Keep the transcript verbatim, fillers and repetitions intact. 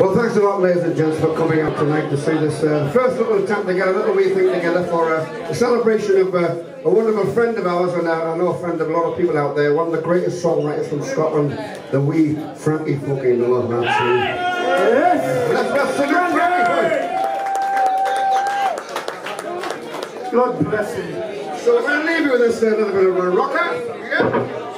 Well, thanks a lot, ladies and gents, for coming out tonight to see this uh, first little tap together, little wee thing together for uh, a celebration of uh, a wonderful friend of ours, and uh, I know a friend of a lot of people out there, one of the greatest songwriters from Scotland, the wee Frankie fucking Lord Ramsey. Let's sing it! God bless you. So we're going to leave you with this uh, little bit of a rocker. Yeah.